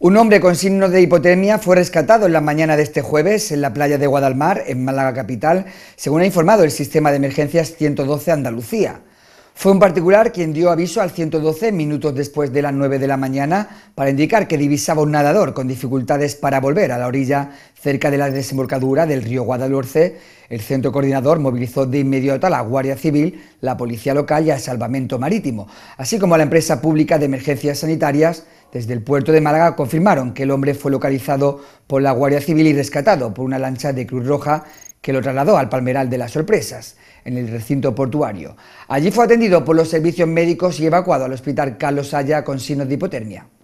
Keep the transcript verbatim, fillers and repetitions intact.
Un hombre con signos de hipotermia fue rescatado en la mañana de este jueves en la playa de Guadalmar, en Málaga capital, según ha informado el sistema de emergencias ciento doce Andalucía. Fue un particular quien dio aviso al ciento doce minutos después de las nueve de la mañana para indicar que divisaba un nadador con dificultades para volver a la orilla cerca de la desembocadura del río Guadalhorce. El centro coordinador movilizó de inmediato a la Guardia Civil, la Policía Local y al Salvamento Marítimo, así como a la Empresa Pública de Emergencias Sanitarias. Desde el puerto de Málaga confirmaron que el hombre fue localizado por la Guardia Civil y rescatado por una lancha de Cruz Roja, que lo trasladó al Palmeral de las Sorpresas, en el recinto portuario. Allí fue atendido por los servicios médicos y evacuado al Hospital Carlos Haya con signos de hipotermia.